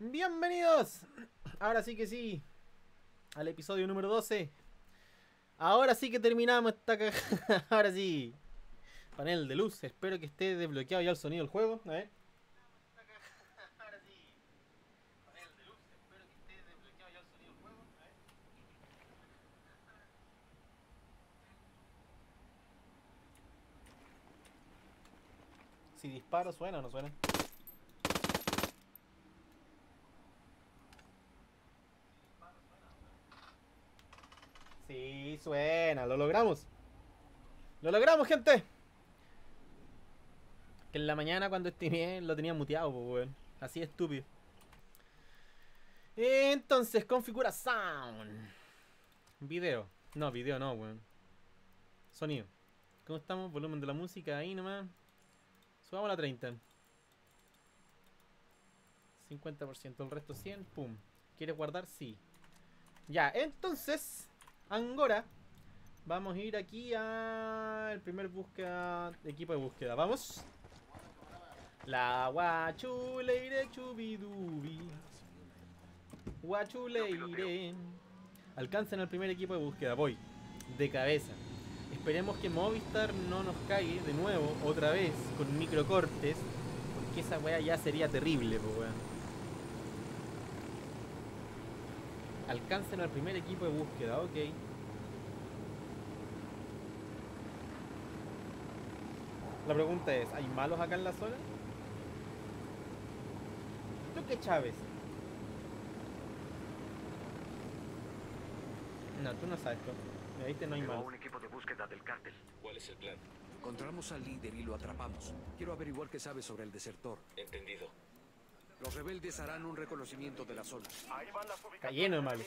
Bienvenidos, ahora sí que sí, al episodio número 12. Ahora sí que terminamos esta caja. Ahora sí. Panel de luz, espero que esté desbloqueado ya el sonido del juego. A ver. Ahora sí. Panel de luz, espero que esté desbloqueado ya el sonido del juego. A ver. Si disparo, ¿suena o no suena? Sí, suena, lo logramos. Lo logramos, gente. Que en la mañana cuando streamé lo tenía muteado, pues, weón. Así estúpido. Entonces, configura sound. Video. No, video no, weón. Sonido. ¿Cómo estamos? Volumen de la música, ahí nomás. Subamos a 30. 50%, el resto 100, pum. ¿Quieres guardar? Sí. Ya, entonces... Angora, vamos a ir aquí al primer búsqueda, equipo de búsqueda, vamos. La guachuleire chubidubi. Guachuleire. Alcanzan al primer equipo de búsqueda, voy, de cabeza. Esperemos que Movistar no nos caiga de nuevo, otra vez, con microcortes, porque esa wea ya sería terrible, pues weón. Alcancen al primer equipo de búsqueda, ok. La pregunta es, ¿hay malos acá en la zona? Creo que Chávez. No, tú no sabes, ¿no? Ahí te no hay malos. Un equipo de búsqueda del cártel. ¿Cuál es el plan? Encontramos al líder y lo atrapamos. Quiero averiguar qué sabe sobre el desertor. Entendido. Los rebeldes harán un reconocimiento de la zona. Ahí van las ubicaciones. Está lleno de malos.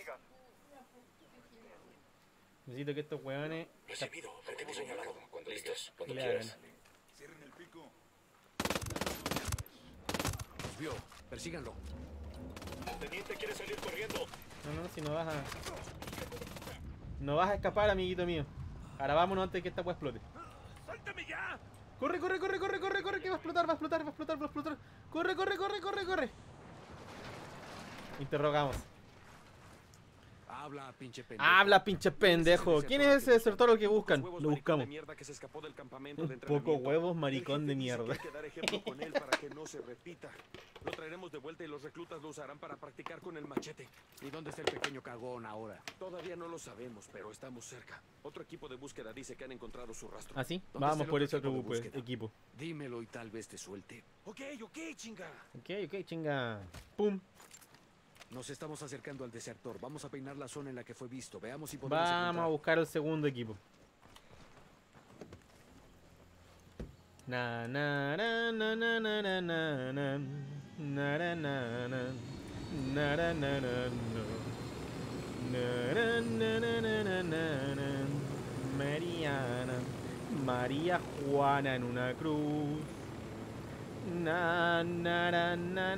Necesito que estos hueones... Recibido, objetivo señalado. Cuando listos, cuando quieras. Cierren el pico. Los vio, persíganlo. El teniente quiere salir corriendo. No, no, si no vas a... No vas a escapar, amiguito mío. Ahora vámonos antes que esta hueá explote. ¡Sáltame ya! Corre, corre, corre, corre, corre, corre, que va a explotar, va a explotar, va a explotar, va a explotar. Corre, corre, corre, corre, corre. Interrogamos. Habla, pinche pendejo. Habla, pinche pendejo. ¿Quién es ese desertor que buscan? Lo buscamos. Un poco huevos, maricón de mierda. Lo traeremos de vuelta y los reclutas lo usarán para practicar con el machete. ¿Y dónde está el pequeño cagón ahora? Todavía no lo sabemos, pero estamos cerca. Otro equipo de búsqueda dice que han encontrado su rastro. ¿Ah, sí? Vamos por ese otro equipo. Dímelo y tal vez te suelte. Ok, chinga. Ok, chinga. Pum. Nos estamos acercando al desertor. Vamos a peinar la zona en la que fue visto. Veamos si podemos encontrar. Vamos a buscar el segundo equipo. Na na na na na na na na na na na na na na na na na na na na. Mariana, María Juana en una cruz. Na na na na na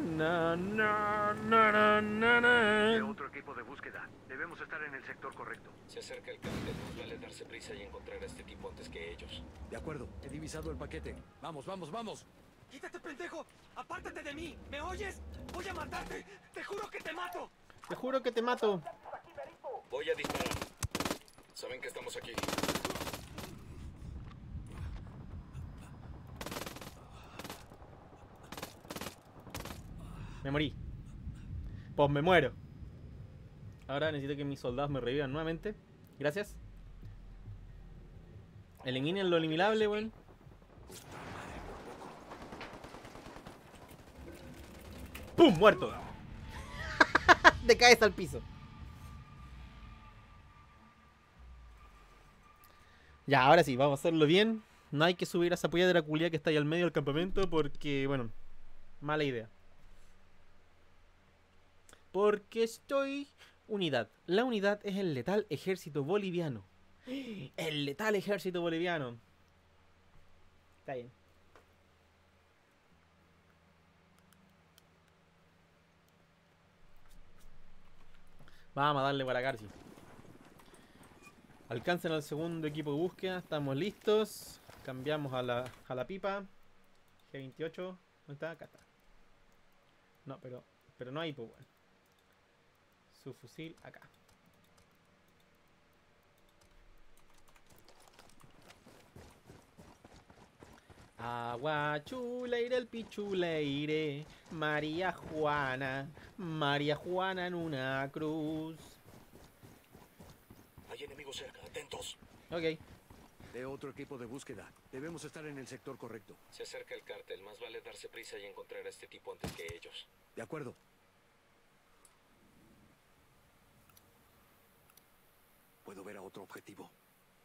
na na na na na. Otro equipo de búsqueda. Debemos estar en el sector correcto. Se acerca el cártel, vale darse prisa y encontrar a este tipo antes que ellos. De acuerdo, he divisado el paquete. Vamos, vamos, vamos. ¡Quítate, pendejo! ¡Apártate de mí! ¿Me oyes? ¡Voy a matarte! ¡Te juro que te mato! ¡Te juro que te mato! Voy a disparar. Saben que estamos aquí. Me morí. Pues me muero. Ahora necesito que mis soldados me revivan nuevamente. Gracias. Eliminen lo eliminable, weón. ¡Pum! Muerto. Te caes al piso. Ya, ahora sí, vamos a hacerlo bien. No hay que subir a esa polla de la culia que está ahí al medio del campamento porque, bueno, mala idea. Porque estoy... Unidad. La unidad es el letal ejército boliviano. El letal ejército boliviano. Está bien. Vamos a darle para acá, sí. Alcanzan al segundo equipo de búsqueda. Estamos listos. Cambiamos a la pipa. G28. ¿Dónde está? Acá está. No, pero no hay, pues bueno. Su fusil acá. Agua chuleire, el pichuleire, María Juana en una cruz. Hay enemigos cerca, atentos. Ok. De otro equipo de búsqueda. Debemos estar en el sector correcto. Se acerca el cártel. Más vale darse prisa y encontrar a este tipo antes que ellos. De acuerdo. Puedo ver a otro objetivo.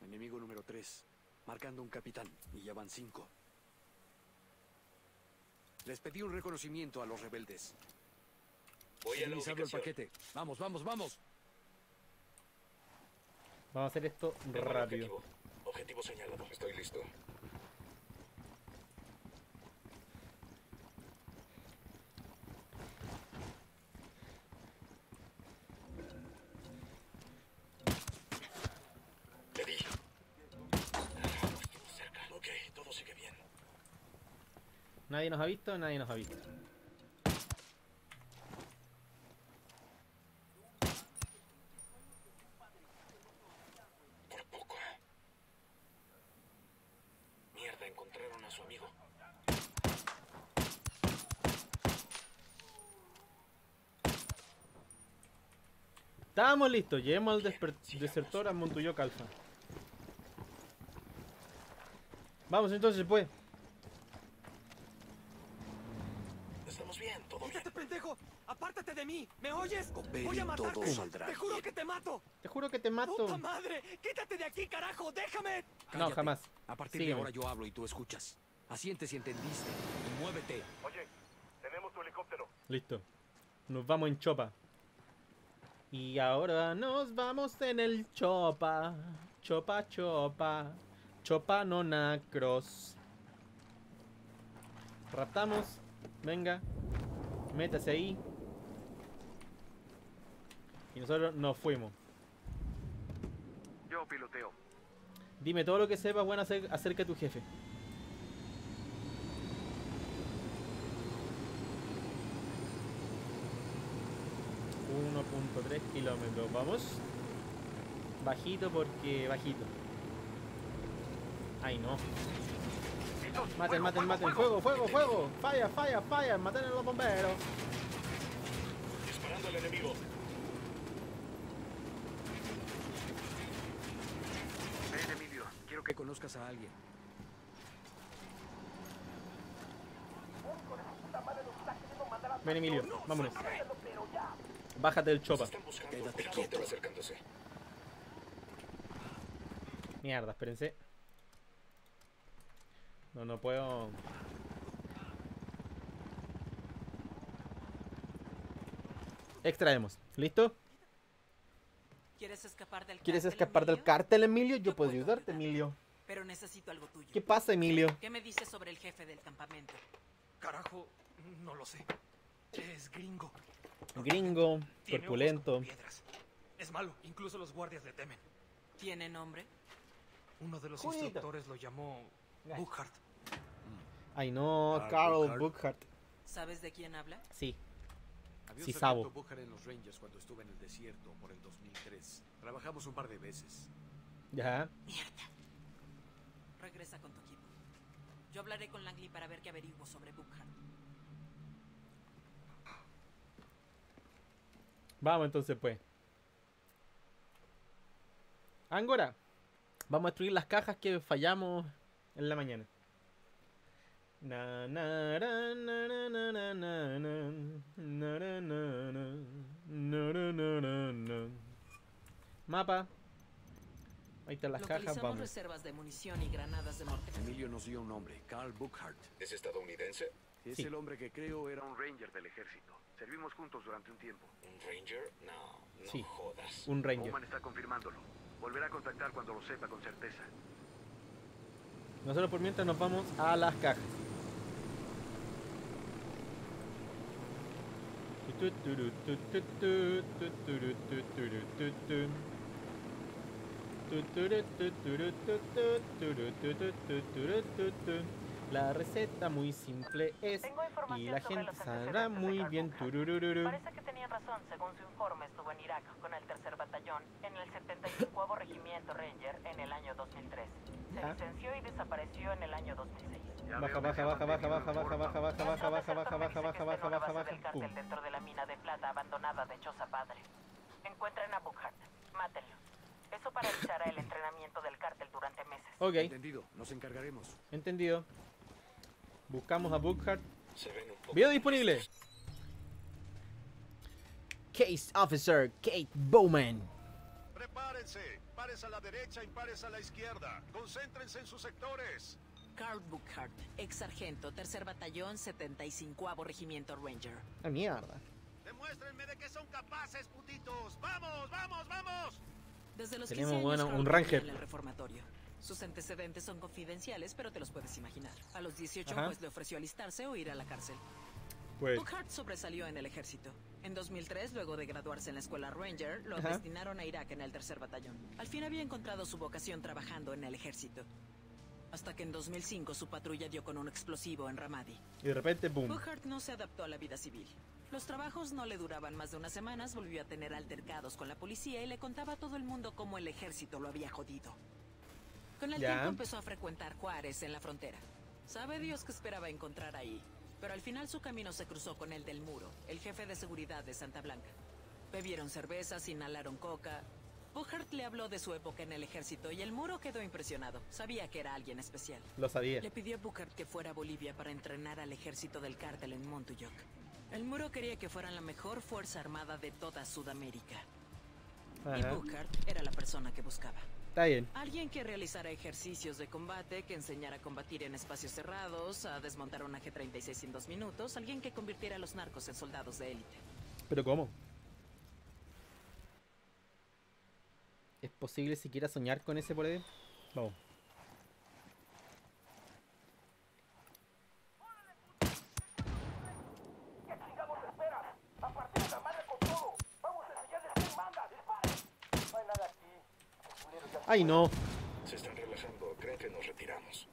Enemigo número 3. Marcando un capitán. Y ya van 5. Les pedí un reconocimiento a los rebeldes. Voy a utilizar el paquete. Vamos, vamos, vamos. Vamos a hacer esto rápido. Objetivo señalado. Estoy listo. Le di. Estuvo cerca. Ok, todo sigue bien. Nadie nos ha visto, nadie nos ha visto. Estamos listos, llevemos al desertor a Montuyoc Alfa. Vamos entonces, pues. Estamos bien, todo bien. ¡Quítate, pendejo! ¡Apártate de mí! ¿Me oyes? Voy a matarte. ¡Te juro que te mato! ¡Te juro que te mato! ¡Puta madre! ¡Quítate de aquí, carajo! ¡Déjame! Cállate. No, jamás. A partir de ahora yo hablo y tú escuchas. Asientes y entendiste. Y muévete. Oye, tenemos tu helicóptero. Listo. Nos vamos en chopa. Y ahora nos vamos en el chopa, chopa nonacros. Raptamos, venga, métase ahí. Y nosotros nos fuimos. Yo piloteo. Dime todo lo que sepas, bueno, acerca de tu jefe. .3 kilómetros, vamos bajito porque bajito. Ay no. Maten, maten, maten, fuego, fuego, fuego. Falla, falla, falla, maten a los bomberos. Disparando al enemigo. Ven, Emilio, quiero que conozcas a alguien. Ven, Emilio, vámonos. Bájate del chopa. Mierda, espérense. No, no puedo. Extraemos. ¿Listo? ¿Quieres escapar del cártel, Emilio? Yo puedo ayudarte, Emilio. Pero necesito algo tuyo. ¿Qué pasa, Emilio? ¿Qué me dices sobre el jefe del campamento? Carajo, no lo sé. Es gringo. Gringo, corpulento. Es malo, incluso los guardias le temen. ¿Tiene nombre? Uno de los instructores lo llamó Bookhart. Ay no, Carl Bookhart. ¿Sabes de quién habla? Sí. Sí, sabo. Bookhart en los Rangers cuando estuve en el desierto por el 2003. Trabajamos un par de veces. Ya. Mierda. Regresa con tu equipo. Yo hablaré con Langley para ver qué averiguo sobre Bookhart. Vamos entonces, pues. Angora, vamos a destruir las cajas que fallamos en la mañana. Mapa. Ahí están las cajas, vamos. Reservas de munición y granadas de mortero. Emilio nos dio un nombre, Carl Bookhart. ¿Es estadounidense? Es el hombre que creo era un ranger del ejército. Servimos juntos durante un tiempo. ¿Un ranger? No, no jodas. Un ranger. Bowman está confirmándolo. Volverá a contactar cuando lo sepa con certeza. Nosotros por mientras nos vamos a las cajas. La receta muy simple es, y la gente sanará muy bien. Parece que tenían razón, según su informe, estuvo en Irak con el 3er batallón en el 75º regimiento Ranger en el año 2003. Se licenció y desapareció en el año 2006. Baja. Cartel dentro de la mina de plata abandonada de Choza Padre. Encuentren a Bookhart, mátenlo. Eso paralizará el entrenamiento del cártel durante meses. Ok. Entendido, nos encargaremos. Entendido. Buscamos a Bookhart. Video disponible. Case Officer Kate Bowman. Prepárense. Pares a la derecha y pares a la izquierda. Concéntrense en sus sectores. Carl Bookhart, ex sargento, 3er batallón, 75º regimiento Ranger. ¡Ah, mierda! Demuéstrenme de qué son capaces, putitos. ¡Vamos, vamos, vamos! Desde los 15 años, bueno, un Ranger en el reformatorio. Sus antecedentes son confidenciales, pero te los puedes imaginar. A los 18, pues le ofreció alistarse o ir a la cárcel. Pues Bookhart sobresalió en el ejército. En 2003, luego de graduarse en la escuela Ranger, lo destinaron a Irak en el 3er batallón. Al fin había encontrado su vocación trabajando en el ejército. Hasta que en 2005 su patrulla dio con un explosivo en Ramadi. Y de repente, boom. Bookhart no se adaptó a la vida civil. Los trabajos no le duraban más de unas semanas, volvió a tener altercados con la policía y le contaba a todo el mundo cómo el ejército lo había jodido. Con el tiempo empezó a frecuentar Juárez en la frontera. Sabe Dios qué esperaba encontrar ahí, pero al final su camino se cruzó con el del Muro, el jefe de seguridad de Santa Blanca. Bebieron cervezas, inhalaron coca. Bookhart le habló de su época en el ejército y el Muro quedó impresionado. Sabía que era alguien especial. Lo sabía. Le pidió a Bookhart que fuera a Bolivia para entrenar al ejército del cártel en Montuyoc. El Muro quería que fueran la mejor fuerza armada de toda Sudamérica. Y Bookhart era la persona que buscaba. Está bien. Alguien que realizara ejercicios de combate, que enseñara a combatir en espacios cerrados, a desmontar una G36 en 2 minutos, alguien que convirtiera a los narcos en soldados de élite. ¿Pero cómo? ¿Es posible siquiera soñar con ese poder? Vamos. ¡Ay, no! Se están relajando, creen que nos retiramos.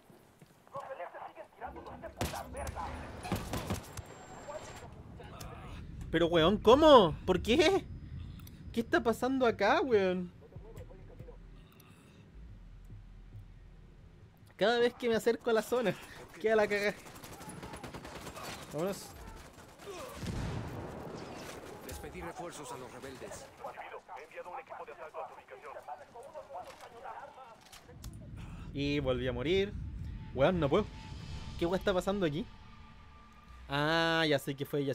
Los celestes siguen tirándonos de puta verga. Pero, weón, ¿cómo? ¿Por qué? ¿Qué está pasando acá, weón? Cada vez que me acerco a la zona, queda la cagada. Vámonos. Les pedí refuerzos a los rebeldes. He enviado un equipo de asalto a tu ubicación. Y volví a morir. Weón, no puedo. ¿Qué weón está pasando aquí? Ah, ya sé que fue.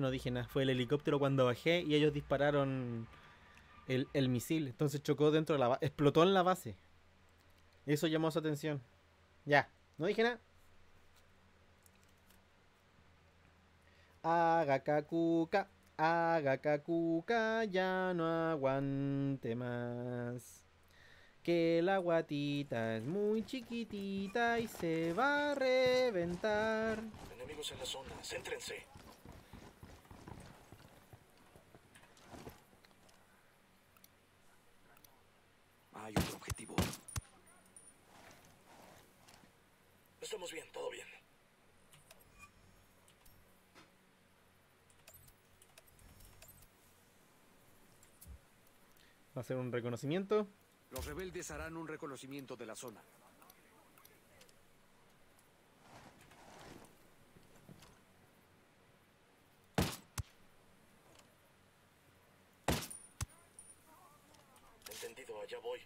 No dije nada. Fue el helicóptero cuando bajé y ellos dispararon el misil. Entonces chocó dentro de la base. Explotó en la base. Eso llamó su atención. Ya, no dije nada. Agakakuka. Agakakuka, ya no aguante más. Que la guatita es muy chiquitita y se va a reventar. Enemigos en la zona, céntrense. Hay otro objetivo. Estamos bien, todo bien. Va a hacer un reconocimiento. Los rebeldes harán un reconocimiento de la zona. Entendido, allá voy.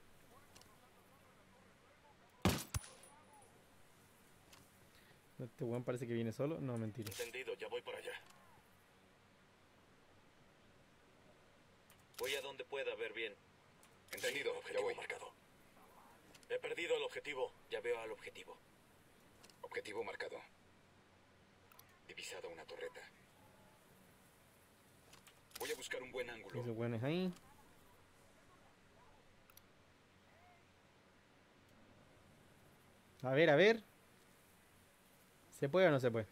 Este weón parece que viene solo. No, mentira. Entendido, ya voy por allá. Voy a donde pueda ver bien. Entendido, ya voy. Marcado. He perdido el objetivo. Ya veo al objetivo. Objetivo marcado. Divisada una torreta. Voy a buscar un buen ángulo. Eso bueno es ahí. A ver, a ver. ¿Se puede o no se puede?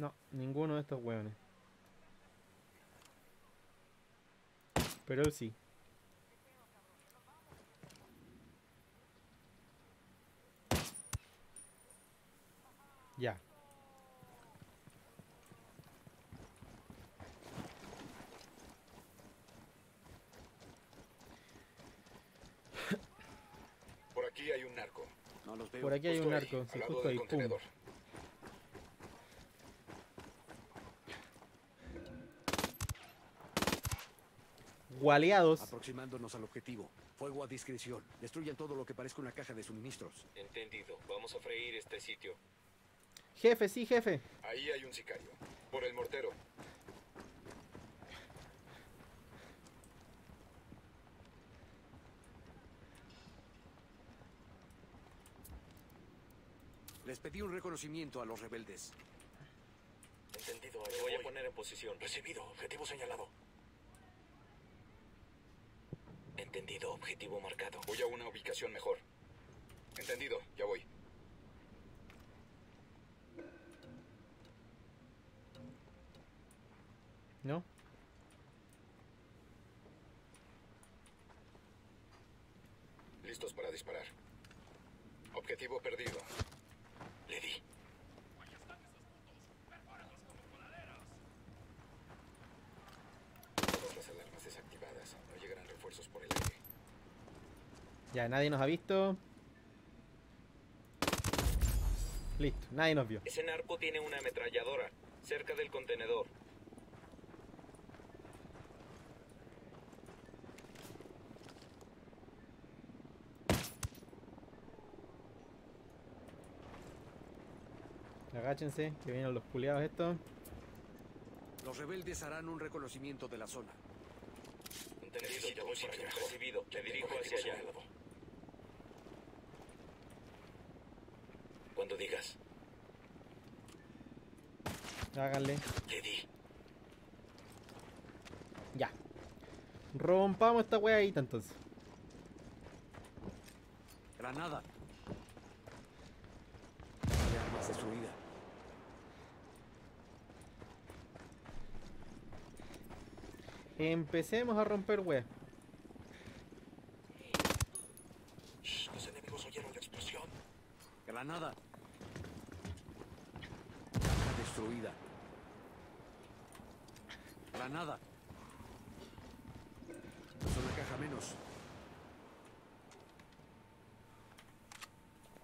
No, ninguno de estos hueones. Pero él sí. Ya. Por aquí hay un narco. No los veo. Por aquí hay justo un narco. Sí, justo ahí. Pum. Gualeados. Aproximándonos al objetivo. Fuego a discreción. Destruyan todo lo que parezca una caja de suministros. Entendido. Vamos a freír este sitio. Jefe, sí, jefe. Ahí hay un sicario. Por el mortero. Les pedí un reconocimiento a los rebeldes. Entendido. Me voy a poner en posición. Recibido. Objetivo señalado. Entendido, objetivo marcado. Voy a una ubicación mejor. Entendido, ya voy. ¿No? Listos para disparar. Objetivo perdido. Le di. Ya, nadie nos ha visto. Listo, nadie nos vio. Ese narco tiene una ametralladora cerca del contenedor. Agáchense, que vienen los culiados estos. Los rebeldes harán un reconocimiento de la zona. Entendido, voy por allá. Recibido, te dirijo hacia allá. Cuando digas. Háganle. Le di. Ya. Rompamos esta wea ahí, entonces. Granada. Hay armas de subida. Empecemos a romper wea. Los enemigos oyeron la explosión. Granada. Destruida. Granada. Es una caja menos.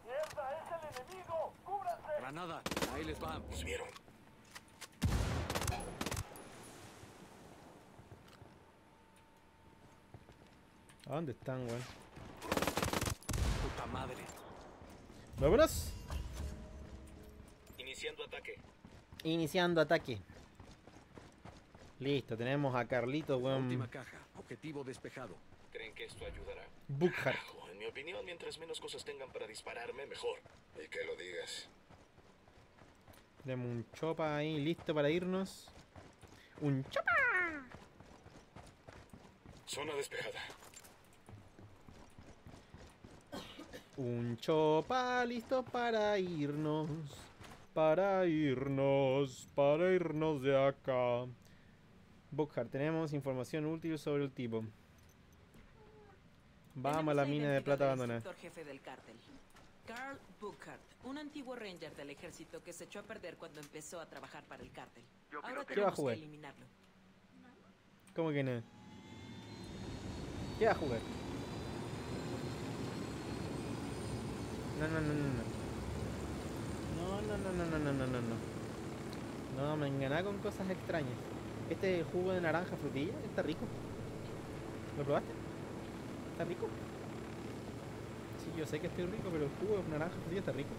¡Mierda! ¡Es el enemigo! ¡Cúbranse! Granada, ahí les va. Nos vieron. ¿A dónde están, güey? Puta madre. ¡Vámonos! Iniciando ataque. Iniciando ataque. Listo, tenemos a Carlito, weón. Última caja, objetivo despejado. ¿Creen que esto ayudará? Bookhart. En mi opinión, mientras menos cosas tengan para dispararme, mejor. Y que lo digas. Tenemos un chopa ahí, listo para irnos. ¡Un chopa! Zona despejada. Un chopa, listo para irnos. Para irnos, para irnos de acá. Bookhart, tenemos información útil sobre el tipo. Vamos a la mina de plata abandonada. Inspector jefe del cártel, Carl Bookhart, un antiguo ranger del ejército que se echó a perder cuando empezó a trabajar para el cártel. Ahora tenemos que eliminarlo. ¿Cómo que no? ¿Qué va a jugar? No, no, no, no, no. No, me enganá con cosas extrañas. Este jugo de naranja frutilla está rico. ¿Lo probaste? ¿Está rico? Sí, yo sé que estoy rico, pero el jugo de naranja frutilla está rico.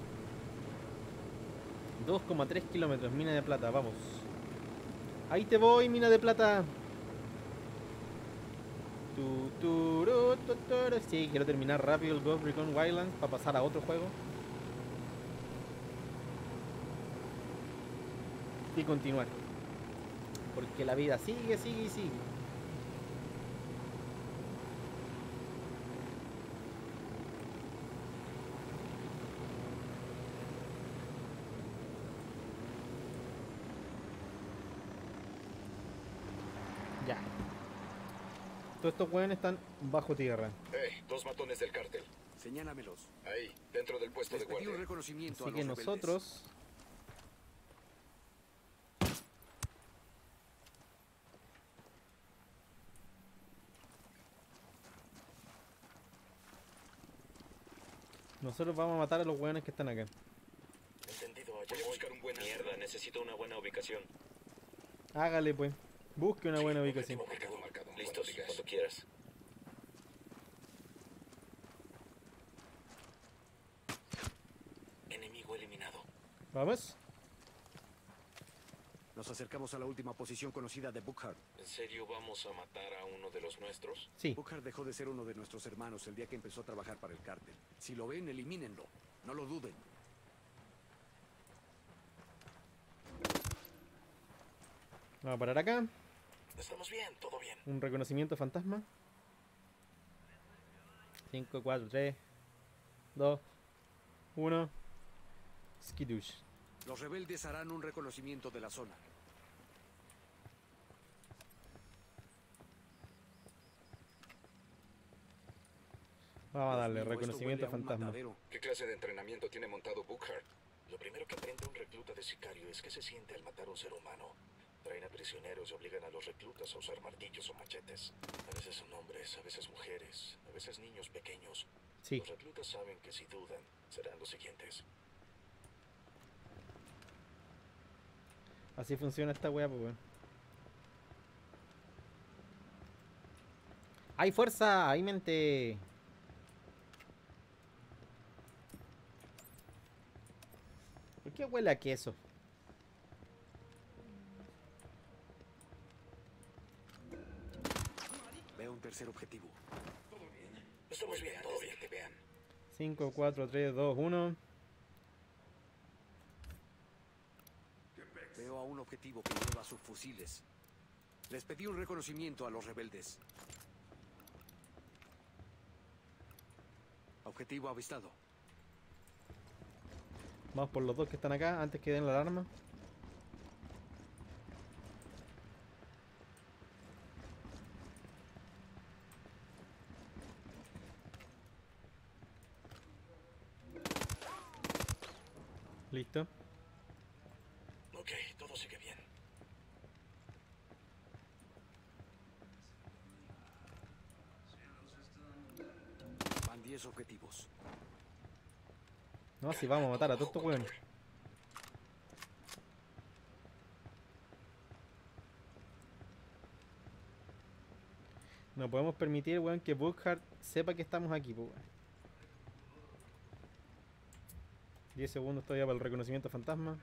2,3 kilómetros, mina de plata, vamos. Ahí te voy, mina de plata. Sí, quiero terminar rápido el Ghost Recon Wildlands para pasar a otro juego. Y continuar, porque la vida sigue, sigue y sigue. Todos estos hueones están bajo tierra. Dos matones del cártel. Señálamelos. Ahí, dentro del puesto de guardia. Así que nosotros... Nosotros vamos a matar a los hueones que están acá. Entendido, voy a buscar un buen... Mierda, necesito una buena ubicación. Hágale pues, busque una buena ubicación. Listos, cuando quieras. Enemigo eliminado. ¿Vamos? Nos acercamos a la última posición conocida de Bookhart. ¿En serio vamos a matar a uno de los nuestros? Sí. Bookhart dejó de ser uno de nuestros hermanos el día que empezó a trabajar para el cártel. Si lo ven, elimínenlo. No lo duden. Vamos a parar acá. Estamos bien, todo bien. Un reconocimiento fantasma. 5, 4, 3, 2, 1. Skidoosh. Los rebeldes harán un reconocimiento de la zona. Vamos a darle reconocimiento fantasma. ¿Qué clase de entrenamiento tiene montado Bookhart? Lo primero que aprende un recluta de sicario es que se siente al matar a un ser humano. Traen a prisioneros y obligan a los reclutas a usar martillos o machetes. A veces son hombres, a veces mujeres, a veces niños pequeños. Sí. Los reclutas saben que si dudan, serán los siguientes. Así funciona esta wea, pues. ¡Hay fuerza! ¡Hay mente! ¿Por qué huele a queso? Un tercer objetivo. Todo bien. Estamos bien, todo bien, te vean. 5, 4, 3, 2, 1. Veo a un objetivo que lleva sus fusiles. Les pedí un reconocimiento a los rebeldes. Objetivo avistado. Vamos por los dos que están acá antes que den la alarma. Listo. Ok, todo sigue bien. Van 10 objetivos. No, si vamos a matar a todos estos hueones. No podemos permitir, hueón, que Bookhart sepa que estamos aquí, pues. 10 segundos todavía para el reconocimiento fantasma.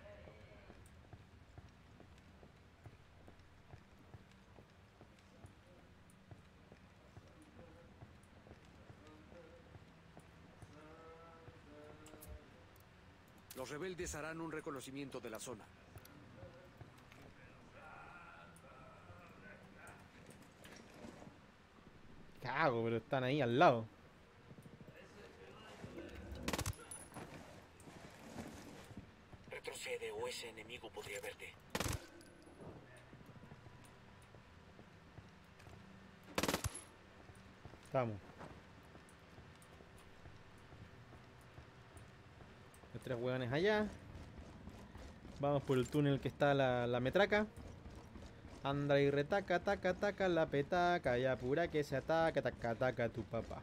Los rebeldes harán un reconocimiento de la zona. Cago, pero están ahí al lado. O ese enemigo podría verte. Estamos. Los tres hueones allá. Vamos por el túnel que está la metraca. Andra y retaca, taca, taca, la petaca. Ya pura que se ataca, taca, taca, tu papá.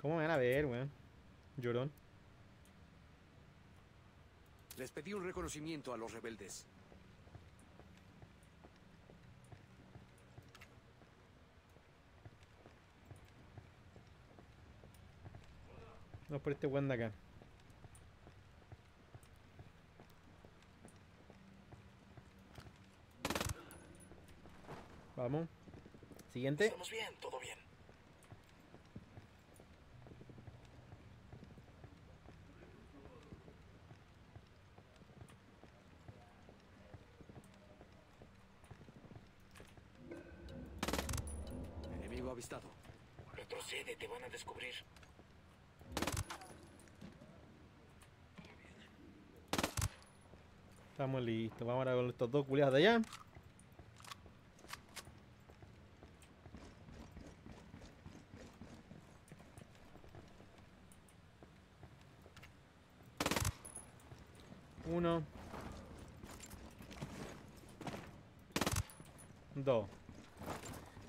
¿Cómo me van a ver, weón? Llorón. Les pedí un reconocimiento a los rebeldes. No, por este weón de acá. Vamos. Siguiente. Estamos bien, todo bien. avistado. Retrocede, te van a descubrir. Estamos listos. Vamos ahora con estos dos culiados de allá. Uno. Dos.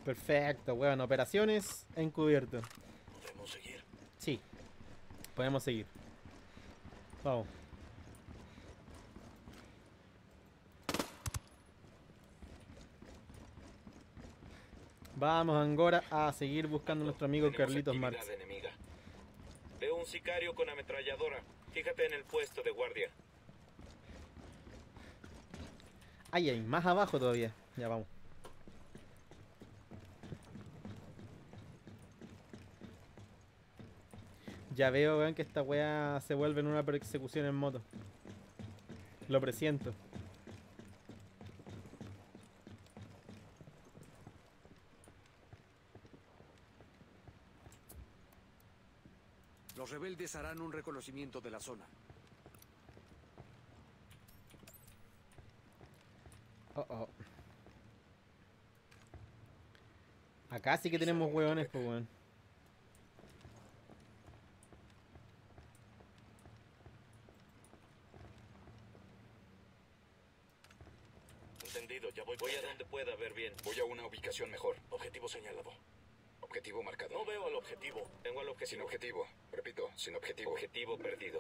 Perfecto, weón. Operaciones encubierto. ¿Podemos seguir? Sí. Podemos seguir. Vamos. Vamos, Angora, a seguir buscando a nuestro amigo Carlitos Martínez. Veo un sicario con ametralladora. Fíjate en el puesto de guardia. Ay, ay, más abajo todavía. Ya vamos. Ya veo, weón, que esta weá se vuelve en una persecución en moto. Lo presiento. Los rebeldes harán un reconocimiento de la zona. Oh, oh. Acá sí que tenemos hueones, pues, weón. Entendido, ya voy. Voy a donde pueda ver bien. Voy a una ubicación mejor. Objetivo señalado. Objetivo marcado. No veo al objetivo. Tengo al objetivo. Sin objetivo. Repito, sin objetivo. Objetivo perdido.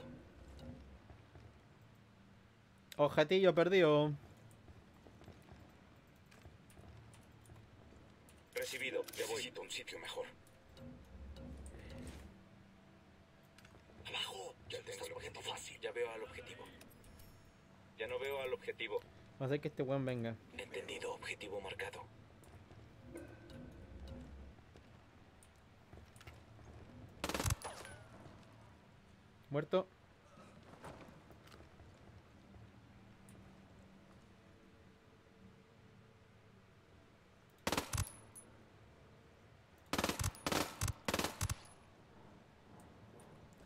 Objetivo perdido. Recibido. Te voy. Necesito un sitio mejor. Abajo. Ya tengo el objetivo fácil. Ya veo al objetivo. Ya no veo al objetivo. Va a ser que este weón venga. Entendido. Objetivo marcado. Muerto.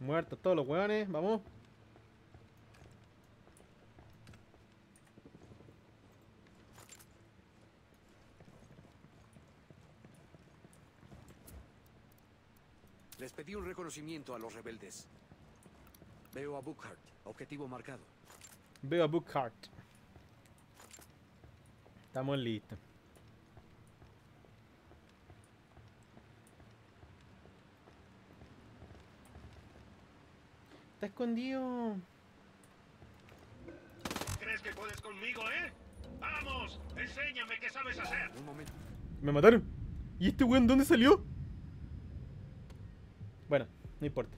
Muertos todos los hueones, vamos. Les pedí un reconocimiento a los rebeldes. Veo a Bookhart. Objetivo marcado. Veo a Bookhart. Estamos listos. Está escondido. ¿Crees que puedes conmigo, eh? ¡Vamos! ¡Enséñame qué sabes hacer! Un momento. Me mataron. ¿Y este weón dónde salió? Bueno, no importa.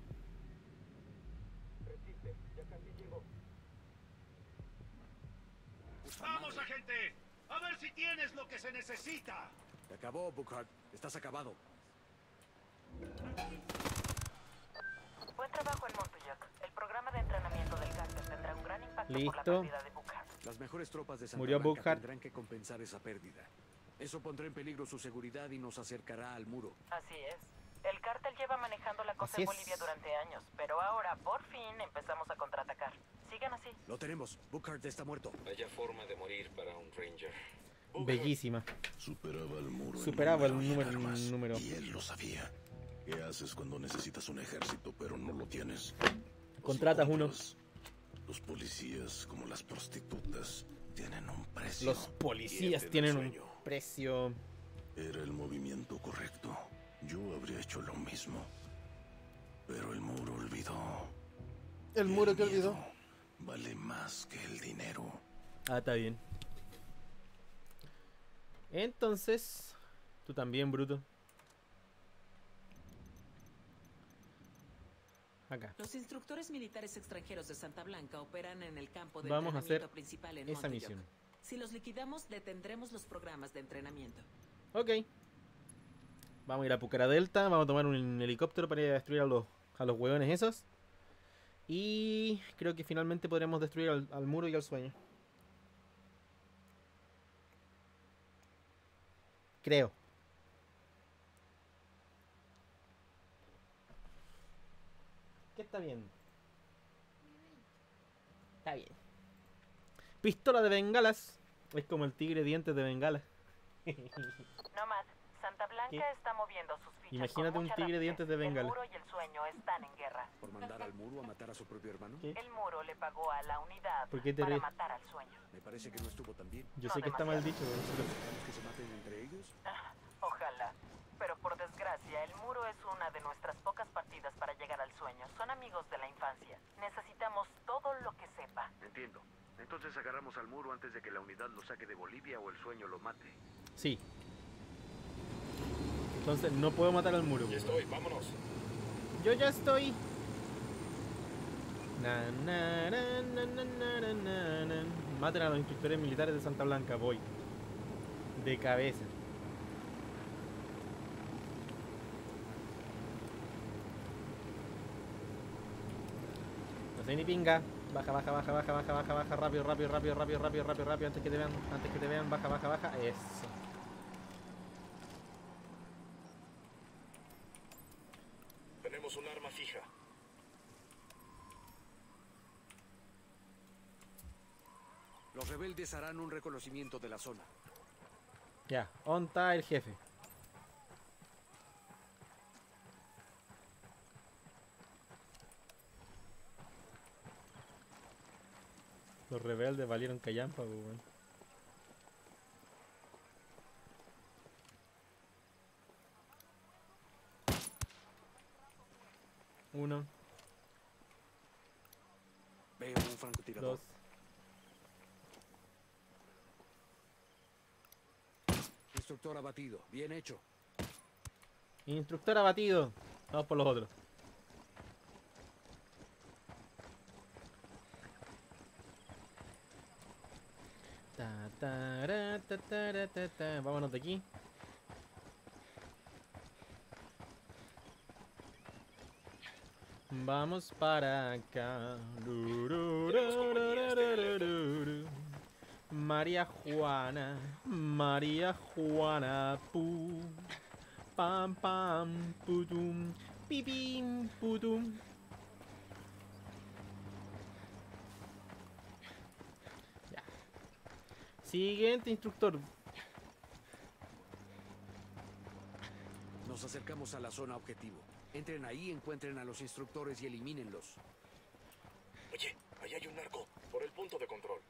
Tienes lo que se necesita. Te acabó, Bookhart. Estás acabado. Buen trabajo en Montuyoc. El programa de entrenamiento del cártel tendrá un gran impacto. Listo. Por la pérdida de Bookhart. Las mejores tropas de Santa Blanca tendrán que compensar esa pérdida. Eso pondrá en peligro su seguridad y nos acercará al muro. Así es. El cártel lleva manejando la cosa en Bolivia durante años, pero ahora por fin empezamos a contraatacar. Sigan así. Lo tenemos. Bookhart está muerto. Vaya forma de morir para un Ranger. Bellísima. Superaba el muro. Superaba el número. Y él lo sabía. ¿Qué haces cuando necesitas un ejército pero no lo tienes? Contratas uno. Los policías, como las prostitutas, tienen un precio. Los policías tienen un precio. Era el movimiento correcto. Yo habría hecho lo mismo. Pero el muro olvidó. ¿El muro te olvidó? Vale más que el dinero. Ah, está bien. Entonces, tú también, bruto. Acá. Los instructores militares extranjeros de Santa Blanca operan en el campo de entrenamiento principal en Montuyoc. Vamos a hacer esa misión. Si los liquidamos, detendremos los programas de entrenamiento. Ok. Vamos a ir a Pucará Delta, vamos a tomar un helicóptero para ir a destruir a los hueones esos. Y creo que finalmente podremos destruir al muro y al sueño. Creo. está bien. Está bien. Pistola de bengalas. Es como el tigre dientes de bengala. No más. Santa Blanca está moviendo sus fichas. Imagínate un tigre dientes de bengala. El muro y el sueño están en guerra. ¿Por mandar al muro a matar a su propio hermano? ¿Qué? El muro le pagó a la unidad para matar al sueño. Me parece que no estuvo tan bien. Yo sé que está mal dicho, pero que se maten entre ellos. Ojalá. Pero por desgracia, el muro es una de nuestras pocas partidas para llegar al sueño. Son amigos de la infancia. Necesitamos todo lo que sepa. Entiendo. Entonces agarramos al muro antes de que la unidad lo saque de Bolivia o el sueño lo mate. Sí. Entonces no puedo matar al muro. Ya estoy, vámonos. Yo ya estoy. Maten a los instructores militares de Santa Blanca, voy. De cabeza. No sé ni pinga. Baja, baja, baja, baja, baja, baja, baja, rápido, rápido, rápido, rápido, rápido, rápido, rápido, antes que te vean, baja, baja, baja, eso. Tenemos un arma fija. Los rebeldes harán un reconocimiento de la zona. Ya, ¿dónde está el jefe? Los rebeldes valieron callampa, weón. Uno. Veo un francotirador. Dos. Instructor abatido, bien hecho. Instructor abatido. Vamos por los otros. Vámonos de aquí. Vamos para acá. María Juana, María Juana, pu. Pam pam putum, pipim putum. Siguiente instructor. Nos acercamos a la zona objetivo. Entren ahí, encuentren a los instructores y elimínenlos. Oye, ahí hay un narco, por el punto de control.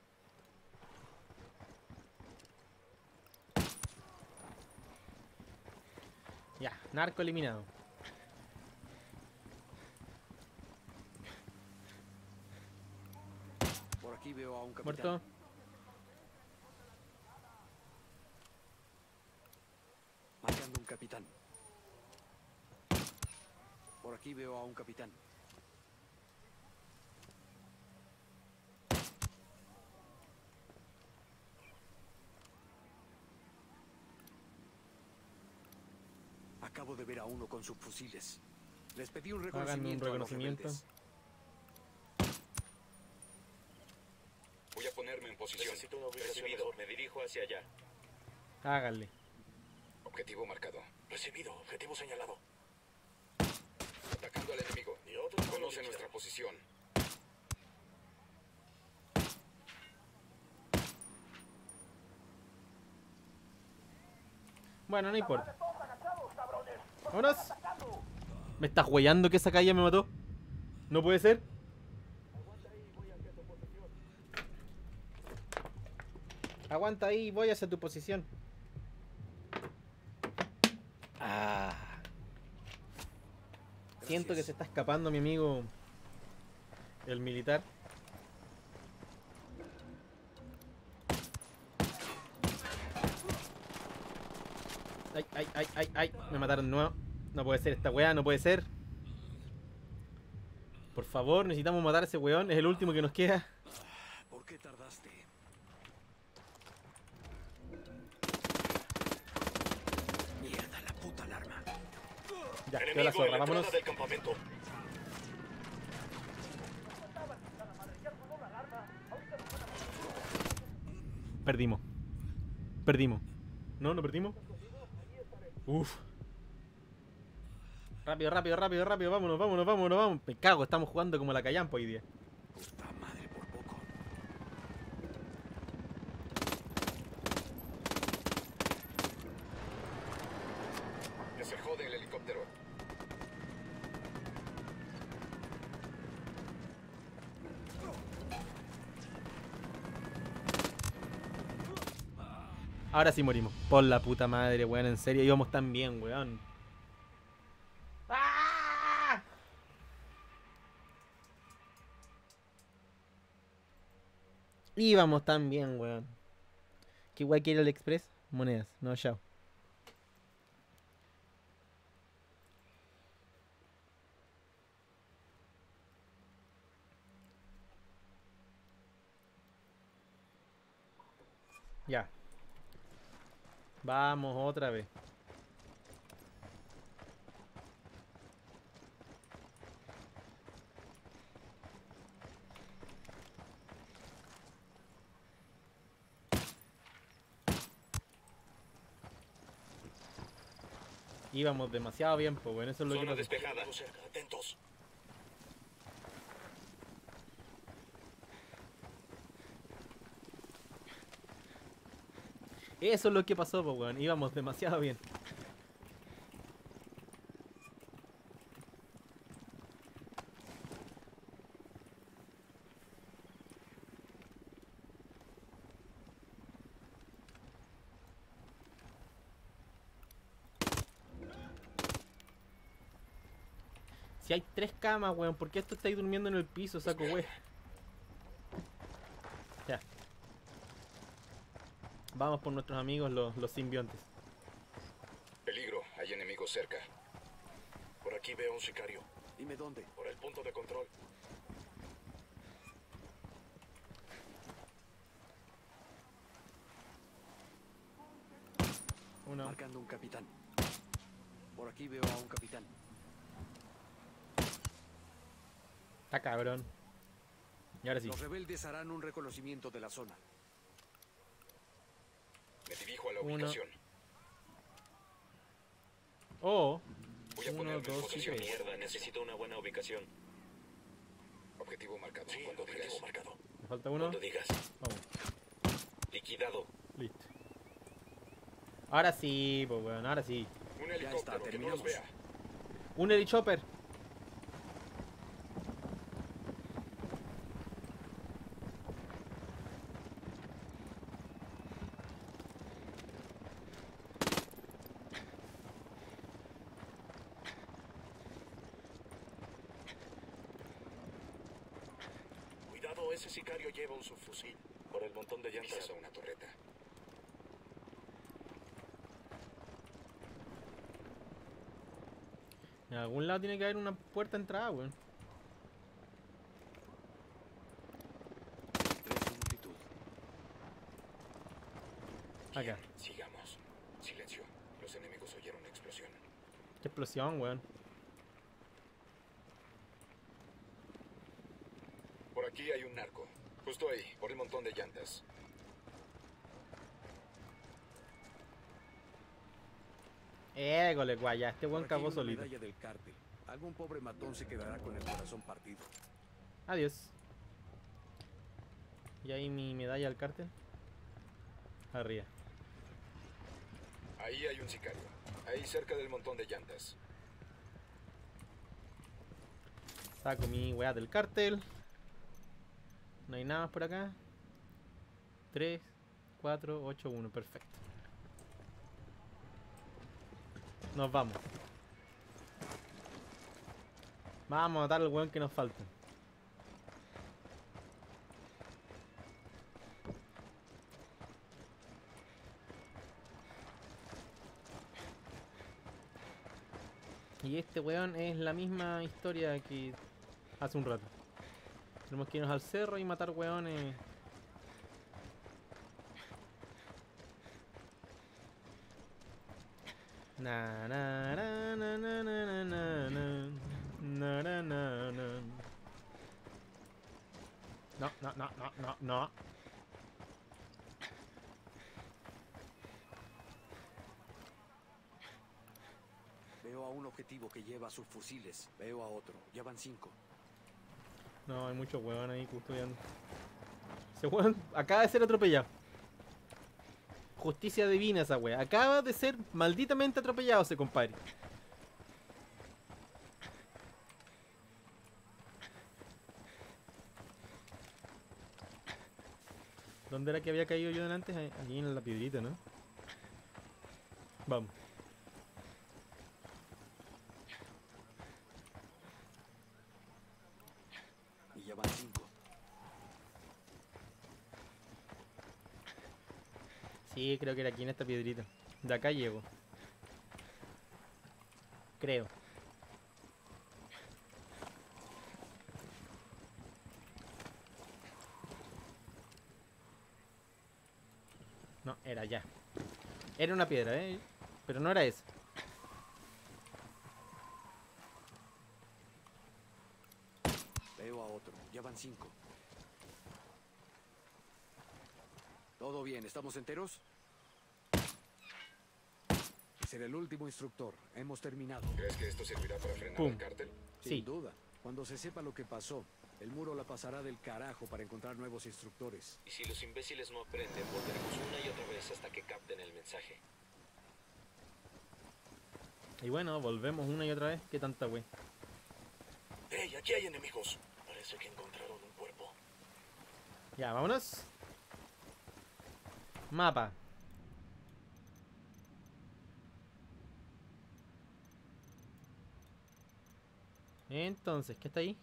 Ya, narco eliminado. Por aquí veo a un capitán. Muerto. Capitán. Por aquí veo a un capitán. Acabo de ver a uno con subfusiles. Les pedí un reconocimiento. Hagan un reconocimiento. Voy a ponerme en posición. Necesito una ubicación mejor. Me dirijo hacia allá. Háganle. Objetivo marcado. Recibido. Objetivo señalado. Atacando al enemigo. Y otro conoce nuestra posición. Bueno, no importa. ¡Vámonos! ¿Me estás huellando que esa calle me mató? ¿No puede ser? Aguanta ahí y voy hacia tu posición. Ah. Siento que se está escapando mi amigo el militar. Ay, ay, ay, ay, ay. Me mataron nuevo. No puede ser esta weá, no puede ser. Por favor, necesitamos matar a ese weón. Es el último que nos queda. ¿Por qué tardaste? Ya, quedó la zorra, vámonos. Perdimos. Perdimos. No, no perdimos. Uf. Rápido, rápido, rápido, rápido. Vámonos, vámonos, vámonos, vámonos. Me cago, estamos jugando como la callampa hoy día. Puta madre, por poco. Que se jode el helicóptero. Ahora sí morimos. Por la puta madre, weón. En serio, íbamos tan bien, weón. ¡Ah! Íbamos tan bien, weón. ¿Qué guay quiere el Express? Monedas. No, chao. Ya. Vamos otra vez. Íbamos demasiado bien, pues bueno, eso es lo que nos despejada. Atentos. Eso es lo que pasó, pues, weón. Íbamos demasiado bien. Si hay 3 camas, weón, ¿por qué esto estáis durmiendo en el piso, saco, weón? Ya. Vamos por nuestros amigos, los simbiontes. Peligro, hay enemigos cerca. Por aquí veo un sicario. Dime dónde. Por el punto de control. Uno. Marcando un capitán. Por aquí veo a un capitán. Está cabrón. Y ahora sí. Los rebeldes harán un reconocimiento de la zona. Me dirijo a la ubicación. Oh. Voy a ponerme en posición. Mierda, necesito una buena ubicación. Objetivo marcado. Sí, cuando objetivo digas. Marcado. Me falta uno. Cuando digas. Vamos. Liquidado. Listo. Ahora sí, pues bueno, ahora sí. Un helicóptero, que no los vea. Un helichopper. Ese sicario lleva un subfusil. Por el montón de llantas a una torreta. En algún lado tiene que haber una puerta de entrada, weón. Acá. Sigamos. Silencio. Los enemigos oyeron una explosión. ¿Qué explosión, weón? Aquí hay un narco, justo ahí, por el montón de llantas. Égole, guaya, este buen cabo solito. Del cártel. Algún pobre matón se quedará con el corazón partido. Adiós. ¿Y ahí mi medalla al cártel? Arriba. Ahí hay un sicario, ahí cerca del montón de llantas. Saco mi weá del cártel. No hay nada más por acá. 3, 4, 8, 1. Perfecto. Nos vamos. Vamos a matar al weón que nos falta. Y este weón es la misma historia que hace un rato. Tenemos que irnos al cerro y matar hueones. Na na na na na na na na na na na. No, no, no, no, no, no. Veo Veo a un objetivo que lleva sus fusiles. Veo a otro. Ya van 5. No, hay mucho huevón ahí custodiando. Ese huevón acaba de ser atropellado. Justicia divina esa wea. Acaba de ser malditamente atropellado ese compadre. ¿Dónde era que había caído yo delante? Aquí en la piedrita, ¿no? Vamos. Y ya van 5. Sí, creo que era aquí en esta piedrita. De acá llego. Creo. No, era allá. Era una piedra, ¿eh? Pero no era eso. Veo a otro. Ya van 5. Todo bien, ¿estamos enteros? Seré el último instructor. Hemos terminado. ¿Crees que esto servirá para frenar el cártel? Sin duda. Cuando se sepa lo que pasó, el muro la pasará del carajo para encontrar nuevos instructores. Y si los imbéciles no aprenden, volveremos una y otra vez hasta que capten el mensaje. Y bueno, volvemos una y otra vez. ¿Qué tanta wey? ¡Ey, aquí hay enemigos! Parece que encontraron un cuerpo. Ya, vámonos. Mapa. Entonces, ¿qué está ahí?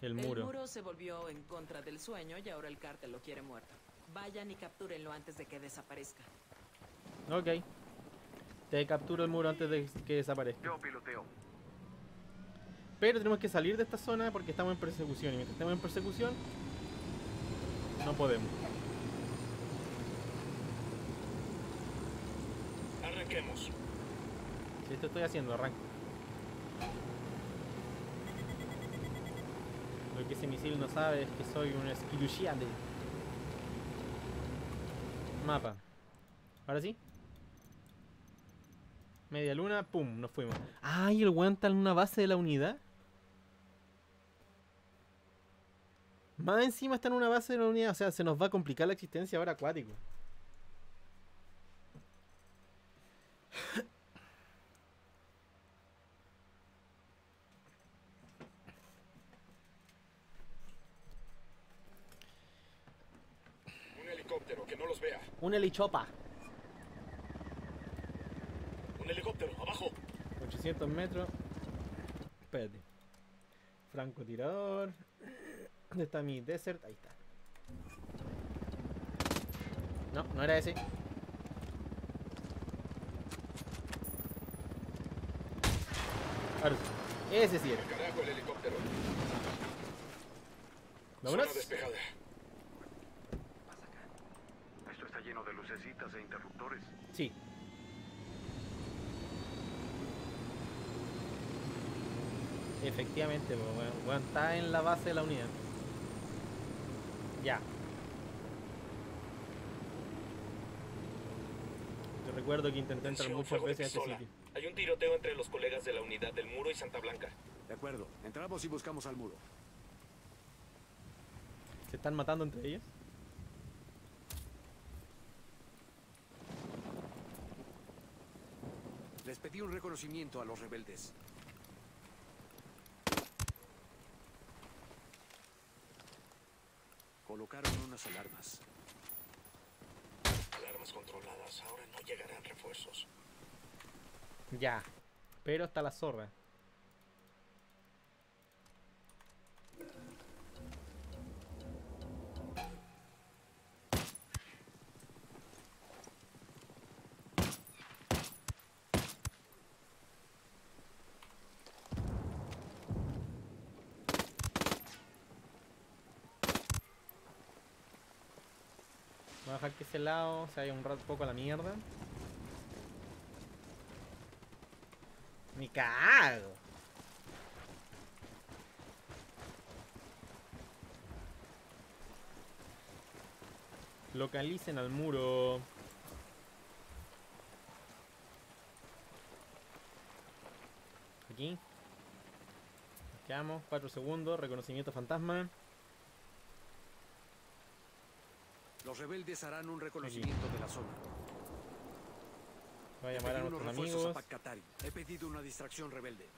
El muro. El muro se volvió en contra del sueño y ahora el cártel lo quiere muerto. Vayan y captúrenlo antes de que desaparezca. Ok. Te capturo el muro antes de que desaparezca. Yo piloteo. Pero tenemos que salir de esta zona porque estamos en persecución. Y mientras estamos en persecución, no podemos. Arranquemos. Si esto estoy haciendo, arranco. Lo que ese misil no sabe es que soy un esquiluciante. Mapa. Ahora sí. Media luna, pum, nos fuimos. ¡Ay, el weón está en una base de la unidad! Más encima está en una base de la unidad. O sea, se nos va a complicar la existencia ahora, acuático. Un helichopa. Un helicóptero, abajo. 800 metros. Espérate. Francotirador. ¿Dónde está mi desert? Ahí está. No, no era ese. Ahora sí. Ese sí era. Carajo, el helicóptero. Vámonos. Lleno de lucecitas e interruptores. Sí. Efectivamente, bueno, está en la base de la unidad. Ya. Yo recuerdo que intenté entrar muchas veces a este sitio. Hay un tiroteo entre los colegas de la unidad del muro y Santa Blanca. De acuerdo, entramos y buscamos al muro. ¿Se están matando entre ellos? Les pedí un reconocimiento a los rebeldes. Colocaron unas alarmas. Alarmas controladas. Ahora no llegarán refuerzos. Ya. Pero hasta la zorra. Voy a dejar que ese lado se vaya un rato poco a la mierda. ¡Me cago! Localicen al muro. aquí. Nos quedamos, 4 segundos, reconocimiento fantasma. Los rebeldes harán un reconocimiento aquí de la zona. Voy a llamar a nuestros amigos. A Pak Katari. He pedido una distracción rebelde.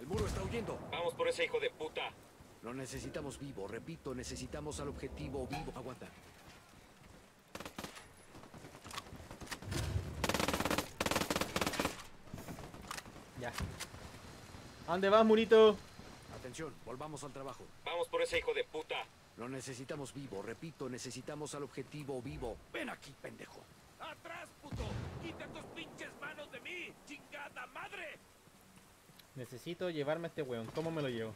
El muro está huyendo. Vamos por ese hijo de puta. Lo necesitamos vivo, repito, necesitamos al objetivo vivo. Aguanta. Ya. ¿A dónde vas, murito? Atención, volvamos al trabajo. Vamos por ese hijo de puta. Lo necesitamos vivo, repito, necesitamos al objetivo vivo. Ven aquí, pendejo. ¡Atrás, puto! ¡Quita tus pinches manos de mí! ¡Chingada madre! Necesito llevarme a este weón. ¿Cómo me lo llevo?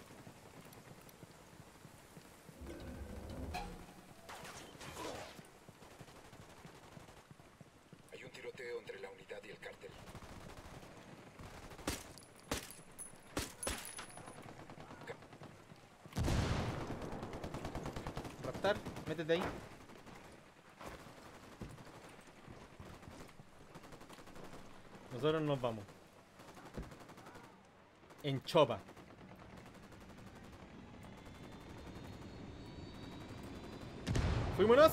Métete ahí. Nosotros nos vamos en chopa. ¡Fuímonos!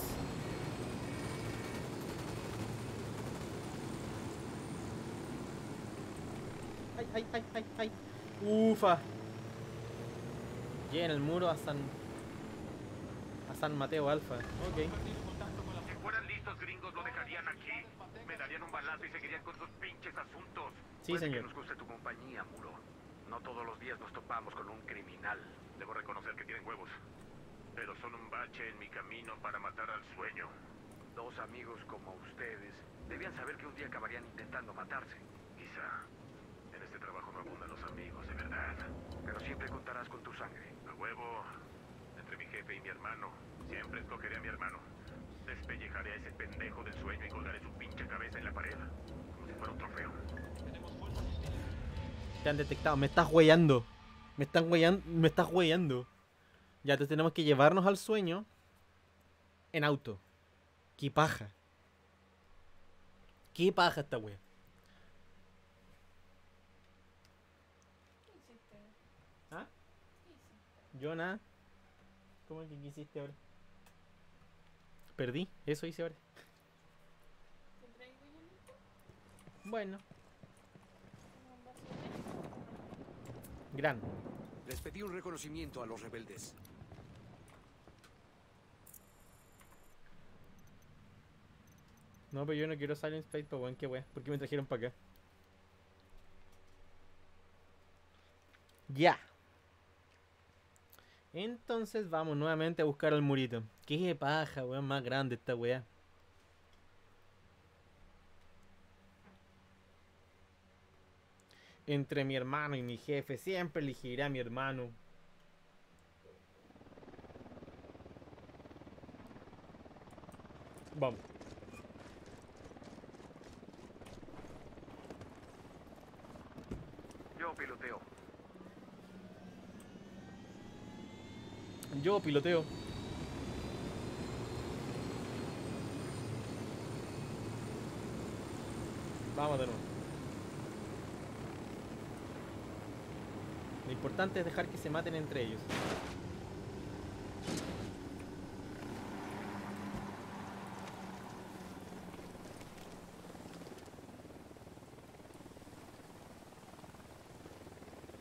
¡Ay, ay, ay, ay, ay! ¡Ufa! Lleguen el muro a San Mateo Alfa. Ok. Si fueran listos gringos lo dejarían aquí. Me darían un balazo y seguirían con sus pinches asuntos. Sí, puede señor. Que nos guste tu compañía, muro. No todos los días nos topamos con un criminal. Debo reconocer que tienen huevos. Pero son un bache en mi camino para matar al sueño. Dos amigos como ustedes debían saber que un día acabarían intentando matarse. Quizá. En este trabajo no abundan los amigos, de verdad. Pero siempre contarás con tu sangre. A huevo. Entre mi jefe y mi hermano, siempre escogeré a mi hermano. Despellejaré a ese pendejo del sueño y colgaré su pinche cabeza en la pared, como si fuera un trofeo. Te han detectado, me estás huellando. Me estás huellando. Ya, entonces tenemos que llevarnos al sueño en auto. ¡Qué paja! ¡Qué paja esta wea! ¿Qué hiciste? ¿Ah? ¿Qué hiciste? Yo nada. ¿Cómo es que quisiste ahora? Perdí, eso hice ahora. ¿Te traigo yo? Bueno. Gran. Les pedí un reconocimiento a los rebeldes. No, pero yo no quiero Silent Spade, pero bueno, qué wea. ¿Por qué me trajeron para acá? Ya. Entonces vamos nuevamente a buscar al murito. Qué paja, weón, más grande esta weá. Entre mi hermano y mi jefe, siempre elegiré a mi hermano. Vamos. Yo piloteo. Yo piloteo. Vamos de nuevo. Lo importante es dejar que se maten entre ellos.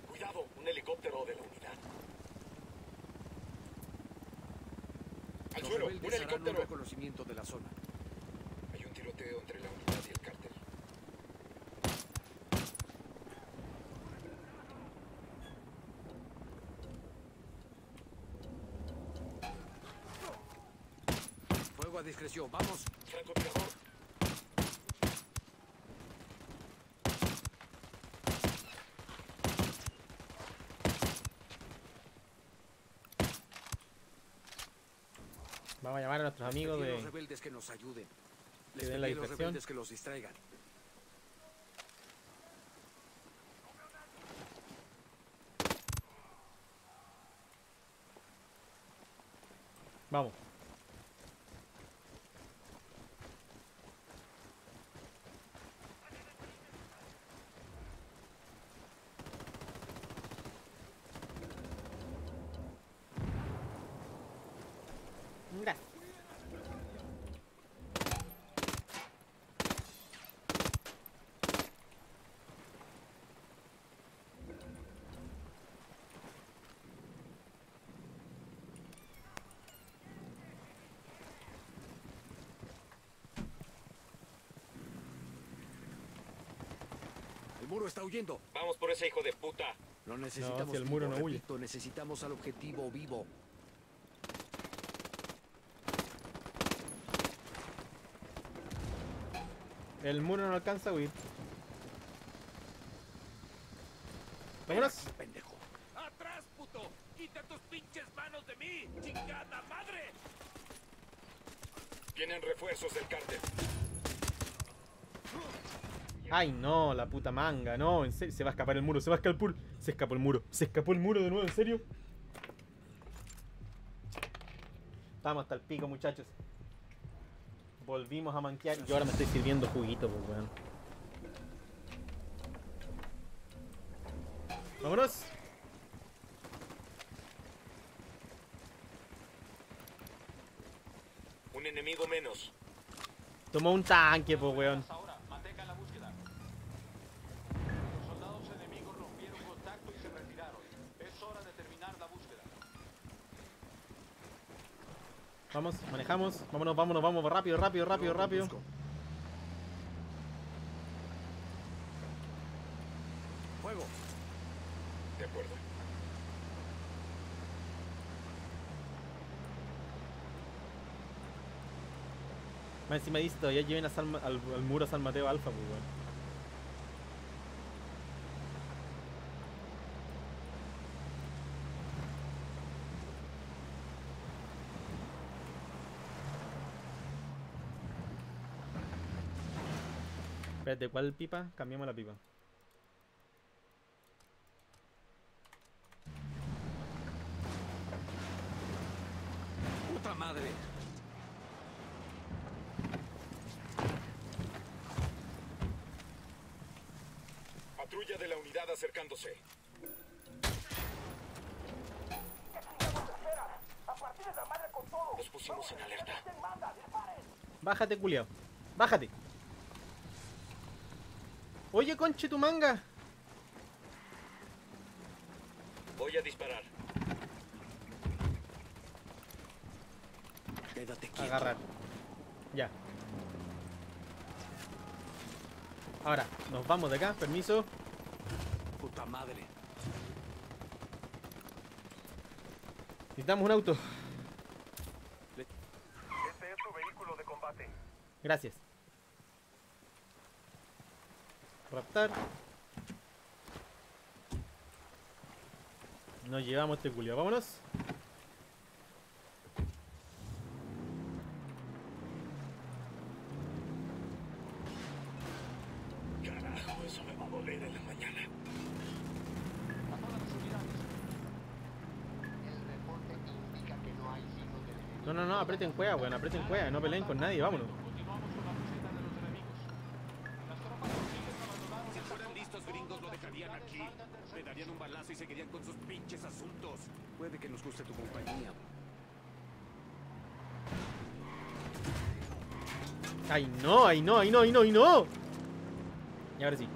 Cuidado, un helicóptero de la unidad. Los rebeldes harán un reconocimiento de la zona. Hay un tiroteo entre la unidad y el cártel. Fuego a discreción, vamos. Francotirador. Vamos a llamar a nuestros amigos de los rebeldes que nos ayuden. Les pedí a los rebeldes que los distraigan. Vamos. El muro está huyendo. Vamos por ese hijo de puta. Lo necesitamos. No, si el muro no huye. Necesitamos al objetivo vivo. El muro no alcanza a huir. ¡Vámonos! ¡Pendejo! ¡Atrás, puto! ¡Quita tus pinches manos de mí! ¡Chingada madre! Vienen refuerzos del cártel. Ay no, la puta manga, no, en serio, se va a escapar el muro, se va a escapar el pool. Se escapó el muro, se escapó el muro de nuevo, en serio. Estamos hasta el pico, muchachos. Volvimos a manquear. Yo ahora me estoy sirviendo juguito, pues, weón. ¡Vámonos! Un enemigo menos. Tomó un tanque, pues, weón. Vamos, manejamos, vámonos, vámonos, vamos, rápido, rápido, rápido, rápido. Fuego. De acuerdo. Más encima listo, ya lleven al muro San Mateo Alfa, pues, bueno. ¿De cuál pipa? Cambiamos la pipa. ¡Puta madre! Patrulla de la unidad acercándose. Los pusimos en alerta. Bájate, culiao. Bájate. Oye, conche tu manga. Voy a disparar. Quédate quieto. Agarrar. Ya. Ahora, nos vamos de acá, permiso. Puta madre. Necesitamos un auto. Este es tu vehículo de combate. Gracias. Raptar. Nos llevamos este culiao, vámonos. Carajo, eso me va a doler en la mañana. A todas las unidades. El reporte indica que no hay signos de enemigo. No, no, no, aprieten cueva, weón, aprieten cueva, no peleen con nadie, vámonos. Puede que nos guste tu compañía. ¡Ay no! ¡Ay no! ¡Ay no! ¡Ay no! ¡Ay no! Y ahora sí.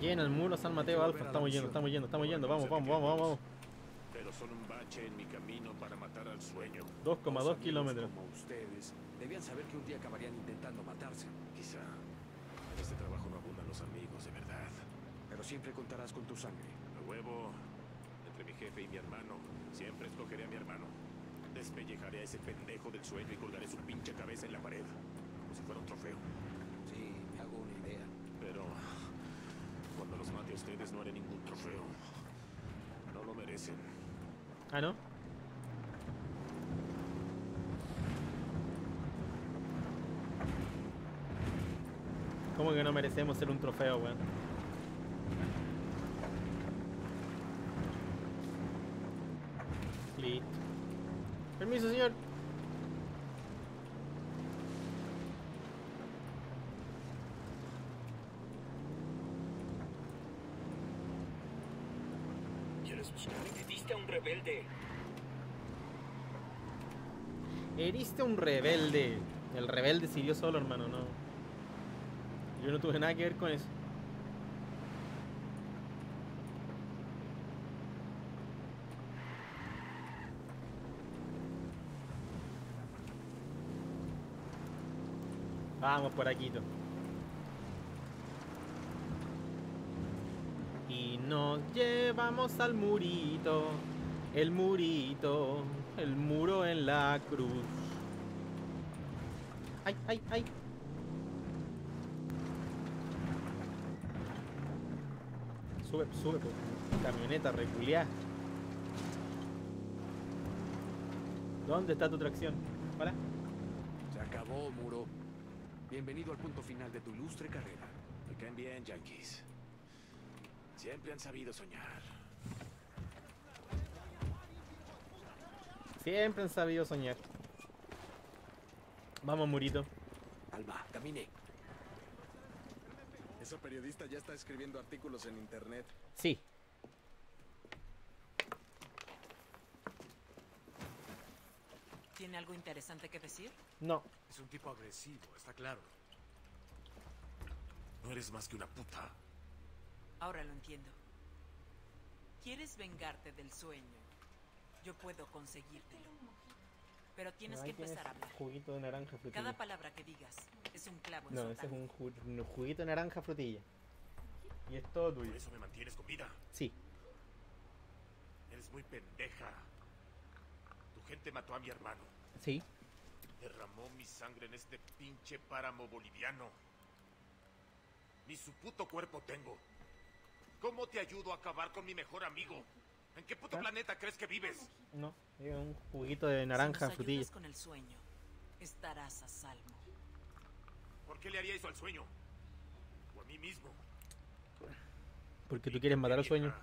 Llena el muro San Mateo Alfa. Estamos yendo, estamos yendo, estamos yendo. Vamos, vamos, vamos, vamos. Pero son un bache en mi camino para matar al sueño. 2,2 kilómetros. Como ustedes debían saber que un día acabarían intentando matarse. Quizá. En este trabajo no abundan los amigos, de verdad. Pero siempre contarás con tu sangre. A huevo. Entre mi jefe y mi hermano. Siempre escogeré a mi hermano. Despellejaré a ese pendejo del sueño y colgaré su pinche cabeza en la pared. Como si fuera un trofeo. Sí, me hago una idea. Pero cuando los mate a ustedes no haré ningún trofeo. No lo merecen. ¿Ah, no? ¿Cómo que no merecemos ser un trofeo, weón? Listo. Permiso, señor. Heriste a un rebelde. Heriste a un rebelde. El rebelde siguió solo, hermano, no. Yo no tuve nada que ver con eso. Vamos por aquí. Y nos llevamos al murito, el muro en la cruz. ¡Ay, ay, ay! Sube, sube, po. Camioneta reculeada. ¿Dónde está tu tracción? Hola. Se acabó, muro. Bienvenido al punto final de tu ilustre carrera. Me caen bien, yankees. Siempre han sabido soñar. Siempre han sabido soñar. Vamos, murito. Alba, camine. Ese periodista ya está escribiendo artículos en internet. Sí. ¿Tiene algo interesante que decir? No. Es un tipo agresivo, está claro. No eres más que una puta. Ahora lo entiendo. ¿Quieres vengarte del sueño? Yo puedo conseguírtelo. Pero tienes que empezar a hablar. Juguito de naranja frutilla. Cada palabra que digas es un clavo en su taco. No, ese es un juguito de naranja frutilla. Y es todo tuyo. ¿Por eso me mantienes con vida? Sí. Eres muy pendeja. Tu gente mató a mi hermano. Sí. Derramó mi sangre en este pinche páramo boliviano. Ni su puto cuerpo tengo. ¿Cómo te ayudo a acabar con mi mejor amigo? ¿En qué puto planeta crees que vives? No, es un juguito de naranja, si frutilla. Con el sueño, estarás a salvo. ¿Por qué le haría eso al sueño? O a mí mismo. Porque tú quieres matar al sueño.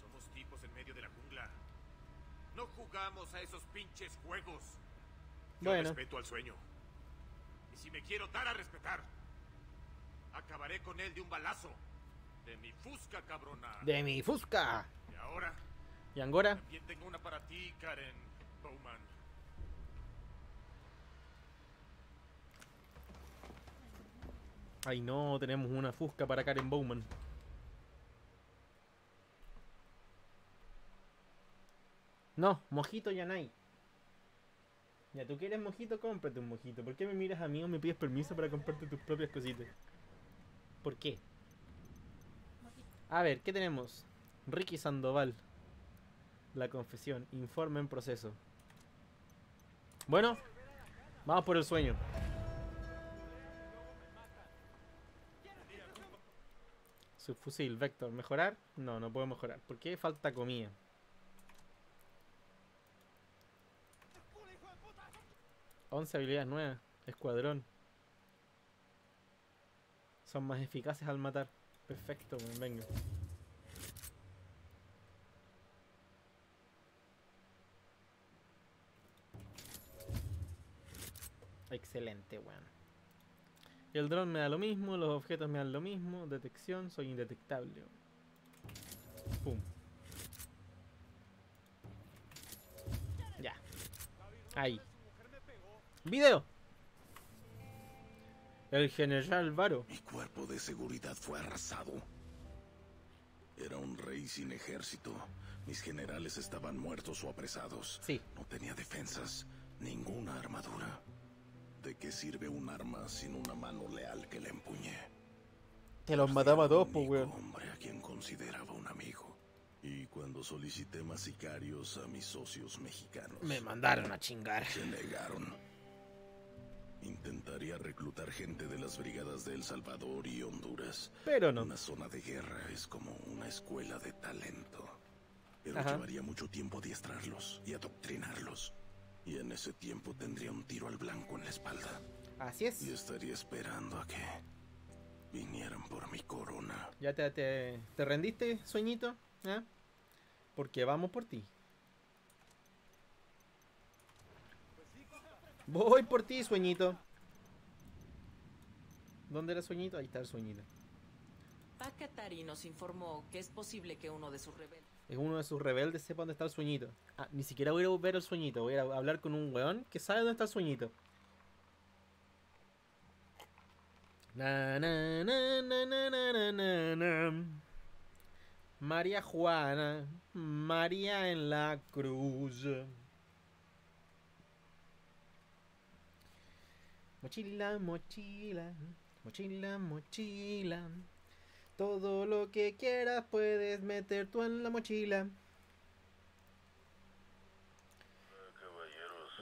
Somos tipos en medio de la jungla. No jugamos a esos pinches juegos. Yo respeto al sueño. Y si me quiero dar a respetar, acabaré con él de un balazo. De mi fusca, cabrona. De mi fusca. Y ahora... ¿Y Angora? También tengo una para ti, Karen Bowman. Ay, no, tenemos una fusca para Karen Bowman. No, mojito ya no hay. Ya, tú quieres mojito, cómprate un mojito. ¿Por qué me miras a mí o me pides permiso para comprarte tus propias cositas? ¿Por qué? A ver, ¿qué tenemos? Ricky Sandoval. La confesión, informe en proceso. Bueno, vamos por el sueño. Subfusil, Vector, ¿mejorar? No, no puedo mejorar. ¿Por qué? Falta comida. Once habilidades nuevas. Escuadrón. Son más eficaces al matar. Perfecto, venga. Excelente, bueno. El dron me da lo mismo, los objetos me dan lo mismo. Detección, soy indetectable. Pum. Ya. Ahí. Video. El general Varo. Mi cuerpo de seguridad fue arrasado. Era un rey sin ejército. Mis generales estaban muertos o apresados. Sí. No tenía defensas, ninguna armadura. ¿De qué sirve un arma sin una mano leal que la empuñe? Te los mataba a todos, pues, weón. Hombre a quien consideraba un amigo. Y cuando solicité más sicarios a mis socios mexicanos, me mandaron a chingar. Se negaron. Intentaría reclutar gente de las brigadas de El Salvador y Honduras. Pero no. Una zona de guerra es como una escuela de talento. Pero llevaría mucho tiempo adiestrarlos y adoctrinarlos. Y en ese tiempo tendría un tiro al blanco en la espalda. Así es. Y estaría esperando a que vinieran por mi corona. ¿Ya te rendiste, sueñito? ¿Eh? Porque vamos por ti. Voy por ti, sueñito. ¿Dónde era sueñito? Ahí está el sueñito. Pak Katari nos informó que es posible que uno de sus rebeldes... sepa dónde está el sueñito. Ah, ni siquiera voy a ir a ver el sueñito. Voy a ir a hablar con un weón que sabe dónde está el sueñito. Na, na, na, na, na, na, na, na. María Juana, María en la cruz. Mochila, mochila, mochila, mochila. Todo lo que quieras puedes meter tú en la mochila.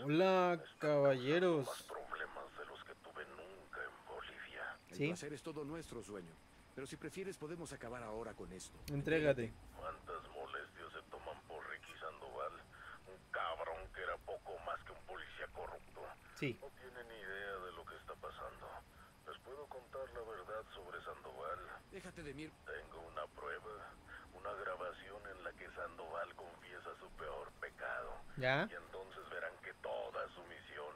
Hola, caballeros. Más problemas de los que tuve nunca en Bolivia. El placer es todo nuestro, sueño. Pero si prefieres podemos acabar ahora con esto. Entrégate. ¿Cuántas molestias se toman por Ricky Sandoval? Un cabrón que era poco más que un policía corrupto. Sí. No tienen idea de lo que está pasando. Les puedo contar la verdad sobre Sandoval. Déjate de mirar. Tengo una prueba, una grabación en la que Sandoval confiesa su peor pecado. ¿Ya? Y entonces verán que toda su misión...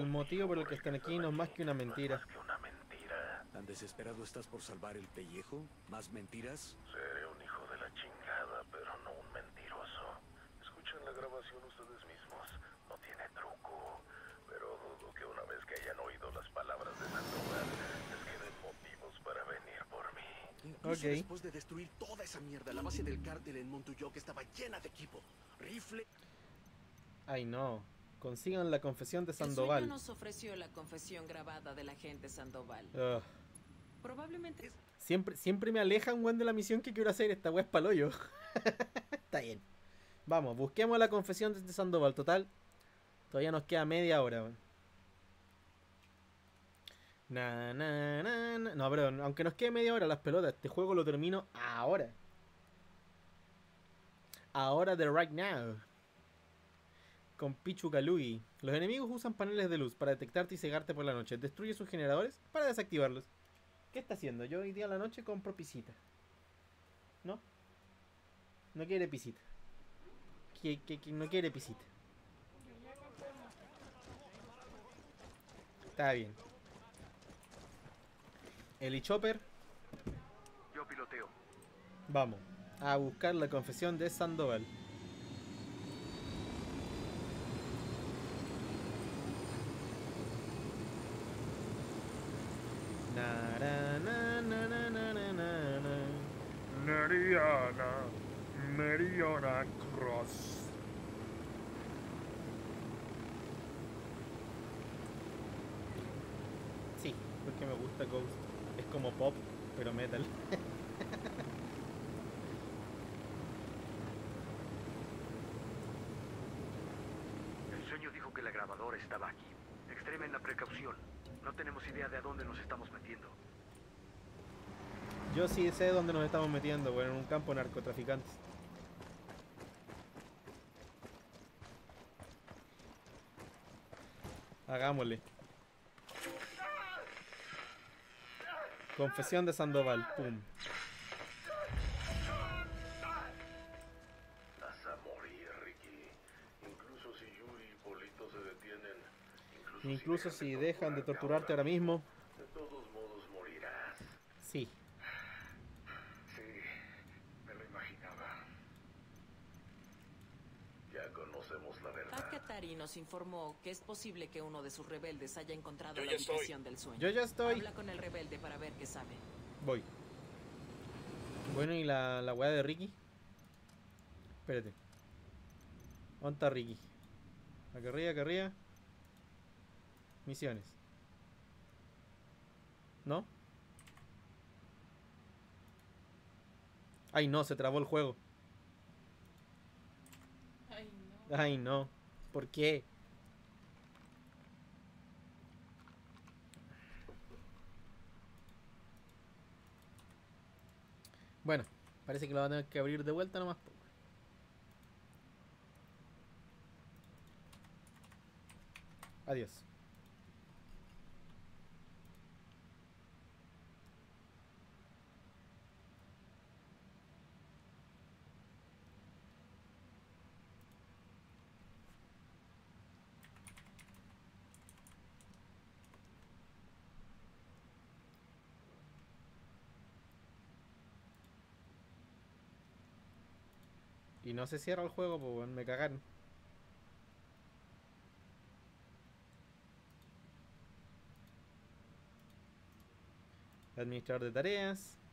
El motivo por el que están aquí no es más que una mentira. ¿Tan desesperado estás por salvar el pellejo? ¿Más mentiras? Seré un hijo de la chingada, pero no un mentiroso. Escuchen la grabación ustedes mismos. No tiene truco. Pero dudo que una vez que hayan oído las palabras de Sandoval, les queden motivos para venir por mí. Incluso después de destruir toda esa mierda, la base del cártel en Montuyoc estaba llena de equipo. Rifle... Ay, no. Consigan la confesión de Sandoval. El sueño nos ofreció la confesión grabada del agente Sandoval. Probablemente... Siempre me alejan, weón, de la misión que quiero hacer. Esta weá es paloyo. Está bien. Vamos, busquemos la confesión de Sandoval. Total, todavía nos queda media hora, weón. Na, na, na, na. No, perdón. Aunque nos quede media hora, las pelotas. Este juego lo termino ahora. Ahora de right now. Con Pichu Kalugi. Los enemigos usan paneles de luz para detectarte y cegarte por la noche. Destruye sus generadores para desactivarlos. ¿Qué está haciendo? Yo hoy día a la noche compro pisita. ¿No? No quiere pisita. Que no quiere pisita. Está bien. Eli Chopper. Yo piloteo. Vamos a buscar la confesión de Sandoval. Mariana, Mariana Cross. Sí, porque me gusta Ghost. Es como pop, pero metal. El sueño dijo que la grabadora estaba aquí. Extremen la precaución. No tenemos idea de a dónde nos estamos metiendo. Yo sí sé dónde nos estamos metiendo, bueno, en un campo de narcotraficantes. Hagámosle. Confesión de Sandoval, pum. Incluso si dejan de torturarte ahora mismo. De todos modos morirás. Sí. Sí, me lo imaginaba. Ya conocemos la verdad. Pak Katari nos informó que es posible que uno de sus rebeldes haya encontrado la habitación del sueño. Yo ya estoy. Habla con el rebelde para ver qué sabe. Voy. Bueno, ¿y la weá de Ricky? Espérate. ¿Dónde está Ricky? Acá arriba, acá arriba. Misiones. ¿No? Ay, no, se trabó el juego. Ay, no. Ay, no. ¿Por qué? Bueno, parece que lo van a tener que abrir de vuelta nomás. Adiós. Y no se cierra el juego, pues bueno, me cagaron. Administrador de tareas.